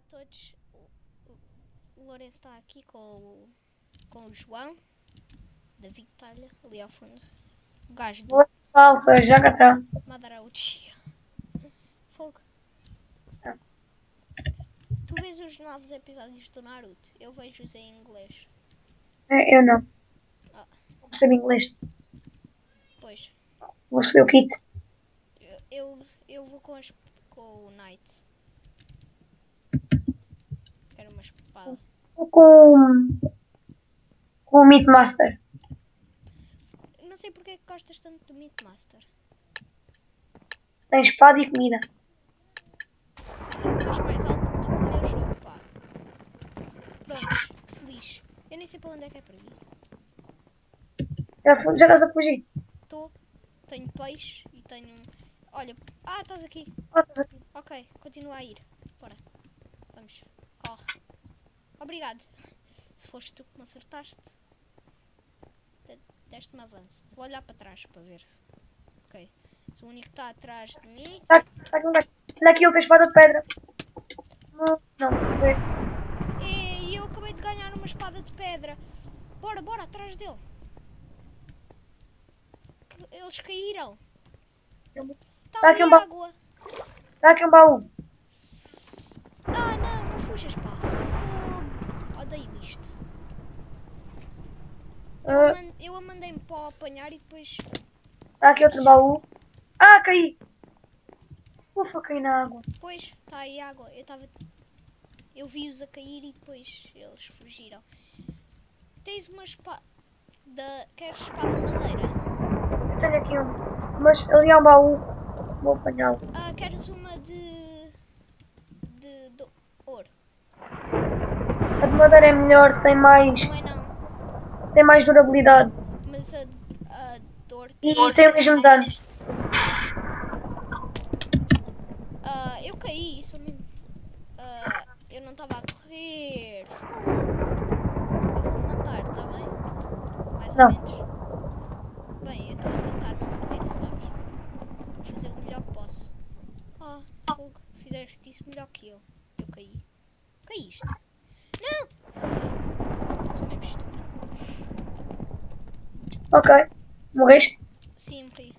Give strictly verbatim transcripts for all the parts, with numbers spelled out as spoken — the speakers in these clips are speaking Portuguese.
a todos. O Lourenço está aqui com o, com o João da Vitalha, ali ao fundo. O gajo do. Boa pessoal, sou a Joga Tão. Madara Uchi. Fogo. Não. Tu vês os novos episódios do Naruto? Eu vejo-os em inglês. É, eu não. Ah. Não percebo inglês. Pois. Vou escolher o kit. Eu, eu, eu vou com, as, com o Knight. Quero uma espada. Vou com, com o Meat Master. Não sei porque é que gostas tanto do Meat Master. Tem espada e comida. Estás mais alto do que o meu jogo, pá. Pronto, que se lixe. Eu nem sei para onde é que é para ir. Já, já estás a fugir? Estou. Tenho peixe e tenho... Olha... Ah, estás aqui. Ah, estás aqui. Ok, continua a ir. Bora. Vamos. Corre. Obrigado. Se foste tu que me acertaste. Deste-me avanço. Vou olhar para trás para ver se... Ok. Se o único que está atrás de mim... Está aqui, está aqui. Olha aqui, eu tenho espada de pedra. Não, não. não. E eu acabei de ganhar uma espada de pedra. Bora, bora, atrás dele. Eles caíram. Está aqui um baú. Está aqui um baú. Ah, não, não fujas, pá. Fogo. Odeio isto. Uh. Eu a mandei-me para o apanhar e depois... Está aqui outro baú. Ah, caí. Ufa, caí na água. Pois, está aí água. Eu estava... Eu vi-os a cair e depois eles fugiram. Tens uma espada... Da... Queres espada de madeira? Tenho aqui um, mas ali há um baú, vou apanhá-lo. Ah, queres uma de... de... de ouro? A de madeira é melhor, tem mais... Não é não. Tem mais durabilidade. Mas a, a de ouro... E tem, tem o mesmo dano. Ah, eu caí, isso mesmo. Ah, eu não estava a correr. Eu vou me matar, está bem? Mais ou menos. Bem, eu estou a tentar não morrer, sabes? Vou fazer o melhor que posso. Ah, fogo, fizeste isso melhor que eu. Eu caí. Caíste? Não! Sou mesmo estúpido. Ok. Morreste? Sim, morri.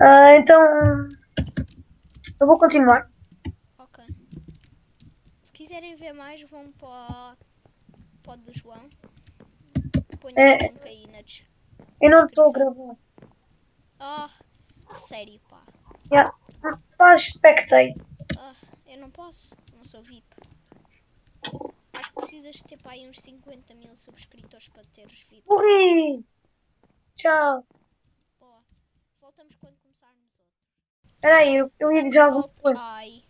Ah, então... Eu vou continuar. Ok. Se quiserem ver mais, vão para... Pode do João. Ponho é, um aí na des... Eu não estou a gravar. Ah, sério, pá. Yeah. Faz spectate. Ah, eu não posso. Não sou V I P. Acho que precisas de ter para aí uns cinquenta mil subscritores para teres V I P. Morri! Tchau. Boa. Voltamos quando começarmos outro. Peraí, eu, eu ia dizer alguma coisa. Ai.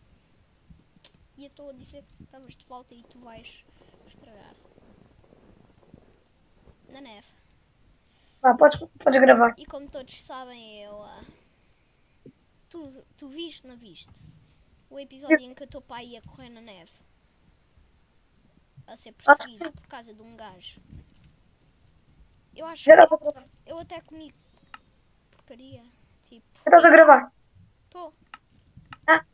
E eu estou a dizer que estamos de volta e tu vais estragar. Na neve. Ah, podes, podes gravar. E como todos sabem, eu... Uh, tu, tu viste, não viste? O episódio eu... em que eu estou para aí a correr na neve. A ser perseguido ah, por causa de um gajo. Eu acho já que... Eu, eu até comi porcaria. Tipo... Já estás a gravar? Estou. Ah.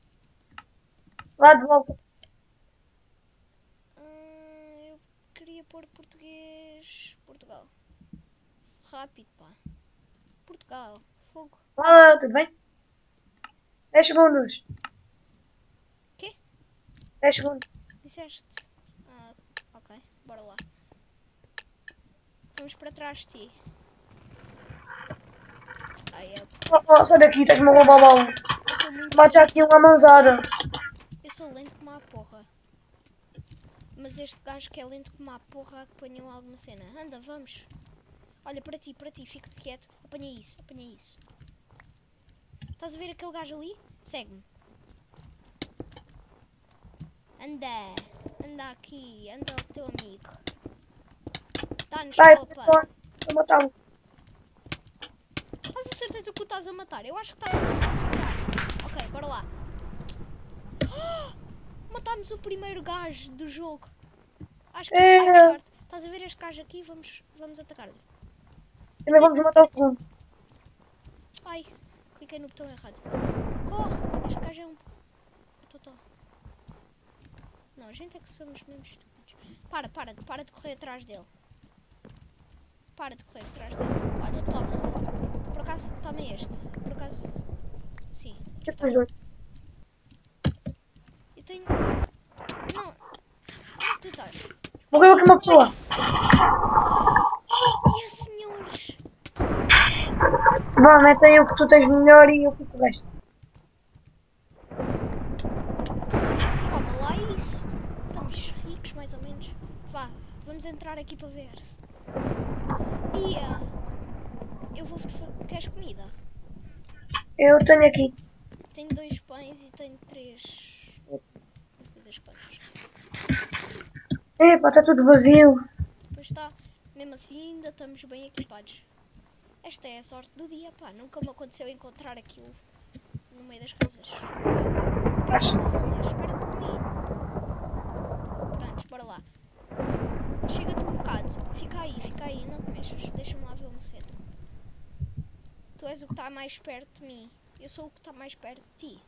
Lá de volta. Queria pôr português... Portugal. Rápido, pá. Portugal. Fogo. Olá, tudo bem? dez segundos. Quê? dez segundos. Disseste? Ah, ok. Bora lá. Vamos para trás de ti. Ai, eu... oh, oh, sai daqui, estás-me a roubar o baú. Mas já tinha uma manzada. Eu sou lento como a porra. Mas este gajo que é lento como a porra apanhou alguma cena. Anda, vamos. Olha, para ti, para ti, fica quieto. Apanha isso, apanha isso. Estás a ver aquele gajo ali? Segue-me. Anda. Anda aqui. Anda o teu amigo. Dá-nos roupa. Vou matá-lo. Estás a certeza que o estás a matar? Eu acho que estás a matar. Ok, bora lá. Matámos o primeiro gajo do jogo. Acho que é sorte. Estás a ver este gajo aqui? Vamos, vamos atacar-lhe. Também vamos matar o segundo. Ai, Cliquei no botão errado. Corre! Este gajo é um... Totó. Não, a gente é que somos mesmo estúpidos. Para, para, para de correr atrás dele. Para de correr atrás dele. Olha, toma. Por acaso, toma este. Por acaso... Sim. Já está. Eu tenho... Não. Tu estás. Morreu aqui uma pessoa. E senhores? Bom, metem o que tu tens melhor e eu fico o resto. Toma lá isso. Estamos ricos, mais ou menos. Vá, vamos entrar aqui para ver. E yeah. Eu vou... Queres comida? Eu tenho aqui. Tenho dois pães e tenho três... Dois pães. Epa, está tudo vazio. Pois está. Mesmo assim, ainda estamos bem equipados. Esta é a sorte do dia, pá. Nunca me aconteceu encontrar aquilo no meio das coisas. O que estás a fazer? Espera por mim. Portanto, bora lá. Chega-te um bocado. Fica aí, fica aí. Não te mexas. Deixa-me lá ver uma cena. Tu és o que está mais perto de mim. Eu sou o que está mais perto de ti.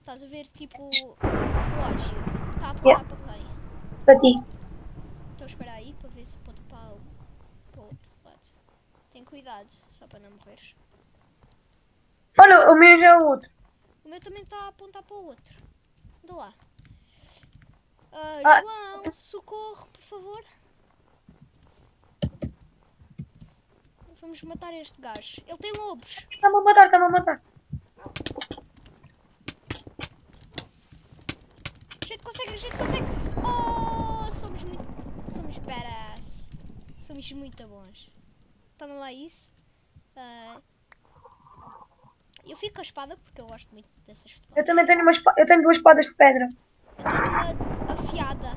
Estás a ver, tipo, o relógio. Está a apontar yeah. para quem? Para ti. Então espera aí para ver se aponta para o para outro lado. Tem cuidado, só para não morreres. Olha, o meu já é o outro. O meu também está a apontar para o outro. Anda lá. Uh, ah. João, socorro, por favor. Vamos matar este gajo. Ele tem lobos. Está-me a matar, está-me a matar. A gente consegue, a gente consegue. Oh, somos muito... Somos badass. Somos muito bons. Toma lá isso. Uh, eu fico com a espada porque eu gosto muito dessas espadas. Eu também tenho, uma eu tenho duas espadas de pedra. Eu tenho uma afiada.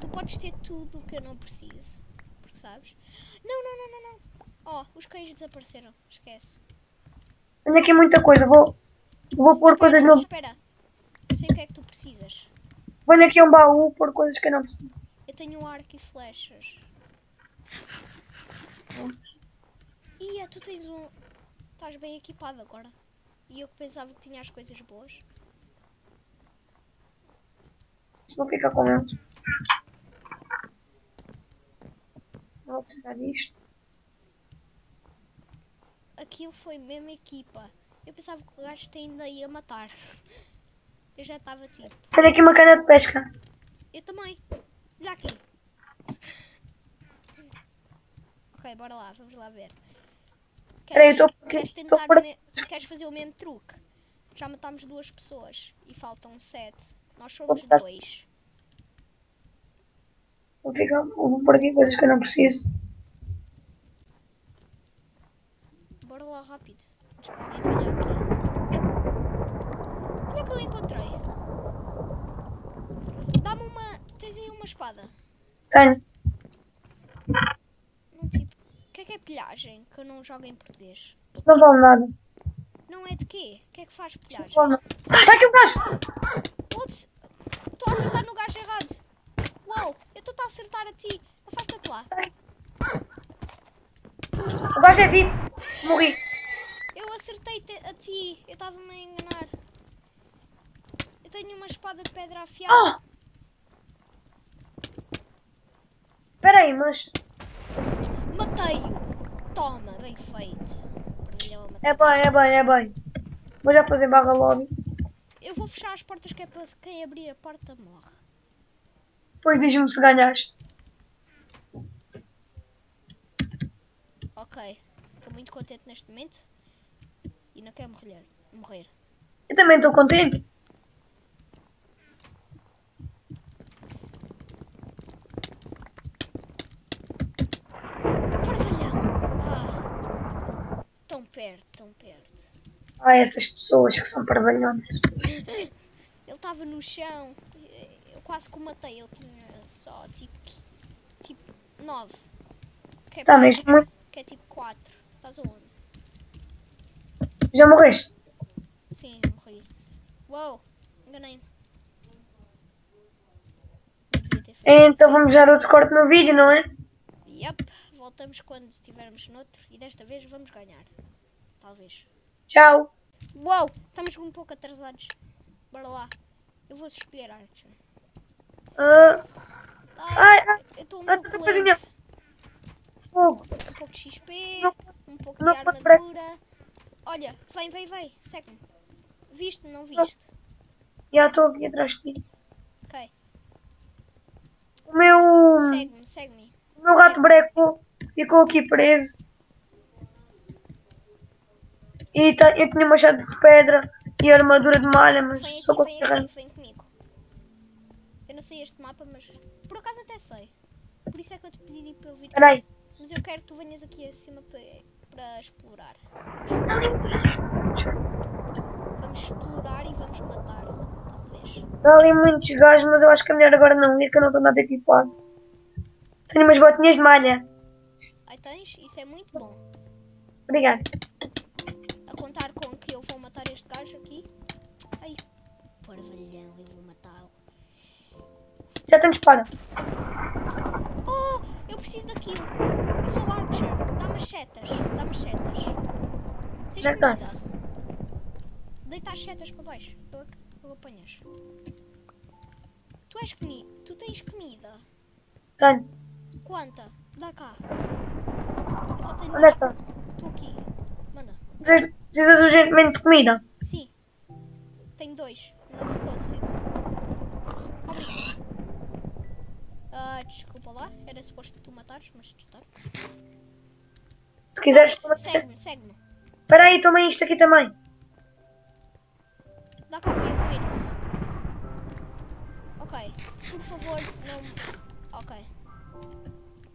Tu podes ter tudo o que eu não preciso. Porque sabes? Não, não, não, não, não. Oh, os cães desapareceram. Esquece. Tenho aqui muita coisa. Vou, vou pôr espera, coisas no... Espera. Eu sei o que é que tu precisas. Venho aqui um baú pôr coisas que eu não preciso. Eu tenho um arco e flechas. Hum. Ia, tu tens um... Estás bem equipado agora. E eu que pensava que tinha as coisas boas. Vou ficar com eles. Não vou precisar disto. Aquilo foi mesmo equipa. Eu pensava que o gajo ainda ia matar. Eu já estava tipo. Tenho aqui uma cana de pesca. Eu também. Olha aqui. Ok, bora lá, vamos lá ver. Queres, Peraí, tô... queres tentar tô... me... queres fazer o mesmo truque? Já matámos duas pessoas e faltam sete. Nós somos vou dois. Vou ficar vou por aqui coisas que eu não preciso. Bora lá rápido. Acho que alguém veio aqui. Olha o que eu encontrei. Dá-me uma. Tens aí uma espada? Tenho. Não, tipo. O que é que é pilhagem? Que eu não jogo em português. Isso não vale nada. Não é de quê? O que é que faz pilhagem? Está aqui um gajo! Ups! Estou a acertar no gajo errado. Uau! Eu estou a acertar a ti. Afasta-te lá. O gajo é vivo. Morri. Eu acertei a ti. Eu estava-me a enganar. Eu tenho uma espada de pedra afiada. Oh! Peraí, mas... Matei-o! Toma, bem feito. É bem, é bem, é bem. Vou já fazer barra lobby. Eu vou fechar as portas que é para quem abrir a porta morre. Depois diz-me se ganhaste. Ok. Estou muito contente neste momento. E não quero morrer. morrer. Eu também estou contente. Perto, tão perto. Ah, essas pessoas que são parvalhonas. Ele estava no chão. Eu quase que o matei. Ele tinha só tipo tipo nove. Que é, tá, mas... que é tipo quatro. Estás aonde? Já morreste? Sim, morri. Uou, enganei-me. Então vamos dar outro corte no vídeo, não é? Yep, voltamos quando estivermos noutro e desta vez vamos ganhar. Talvez. Tchau. Uau, estamos um pouco atrasados. Bora lá. Eu vou escolher arte. Ah, ai, ai, eu estou um ai, pouco lento. Fogo. Um pouco de X P, não, um pouco não, de armadura. Olha, vem, vem, vem. Segue-me. Viste, não viste? Já estou aqui atrás de ti. Ok. O meu... Segue-me, segue-me. O meu gato breco ficou aqui preso. E eu tinha machado de pedra e armadura de malha, mas aqui, só consegui arranjar. Vem comigo. Eu não sei este mapa, mas por acaso até sei. Por isso é que eu te pedi para eu vir. Peraí. Mas eu quero que tu venhas aqui acima para, para explorar. Vamos explorar e vamos matar, talvez. Há ali muitos gajos, mas eu acho que é melhor agora não ir, que eu não estou nada equipado. Tenho umas botinhas de malha. Aí tens? Isso é muito bom. Obrigado. A contar com que eu vou matar este gajo aqui. Ai, parvalhão, eu vou matá-lo. Já temos para. Oh, eu preciso daquilo. Eu sou o Archer. Dá-me as setas. Dá-me as setas. Tens que me dar. Deita as setas para baixo. Tu apanhas. Tu és comida. Tu tens comida. Tenho. Quanta? Dá cá. Eu só tenho. Onde é que estás? Estou aqui. Manda. Precisas urgentemente de comida? Sim. Tenho dois. Não consigo. Obrigado. Ah, desculpa lá, era suposto que tu matares, mas tu estás. Se quiseres... Segue-me, segue-me. Espera aí, toma isto aqui também. Dá cá para eu comer isso. Ok, por favor, não... Ok.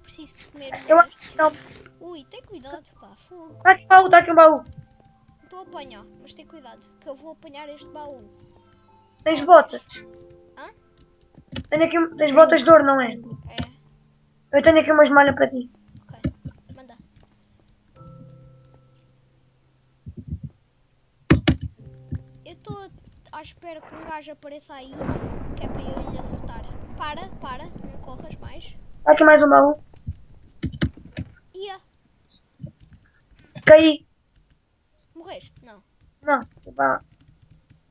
Preciso de comer... Eu acho que não. Ui, tem cuidado, pá, fogo. Está aqui um baú, está aqui um baú. Estou a apanhar, mas tem cuidado, que eu vou apanhar este baú. Tens botas? Hã? Tenho aqui... Tens botas de ouro, não é? É. Eu tenho aqui umas malhas para ti. Ok. Manda. Eu estou à espera que um gajo apareça aí, que é para eu lhe acertar. Para, para. Não corras mais. Há aqui mais um baú. Ia. Caí. Morreste? Não. Não. Vá.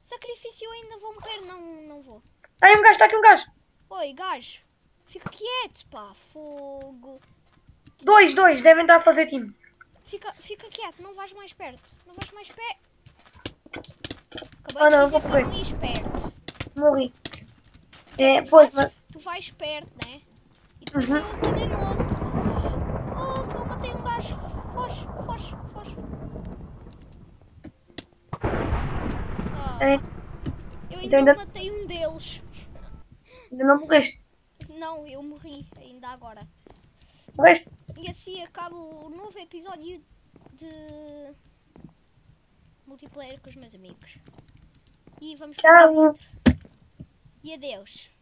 Sacrifício, eu ainda vou morrer. Não, não vou. Está aí um gajo, está aqui um gajo. Oi, gajo. Fica quieto, pá. Fogo. Dois, dois. Devem dar a fazer time. Fica, fica quieto. Não vais mais perto. Não vais mais perto. Acabei oh, de não, dizer que não ias perto. Morri. É, tu, pois, fazes, mas... tu vais perto, né? E depois uhum. eu também morro. Oh, que eu matei um gajo. Foge, foge, foge. Oh. Eu ainda, então ainda matei um deles. Ainda não morreste? Não, eu morri ainda agora. Morreste? E assim acaba o novo episódio de multiplayer com os meus amigos. E vamos. Tchau. E adeus.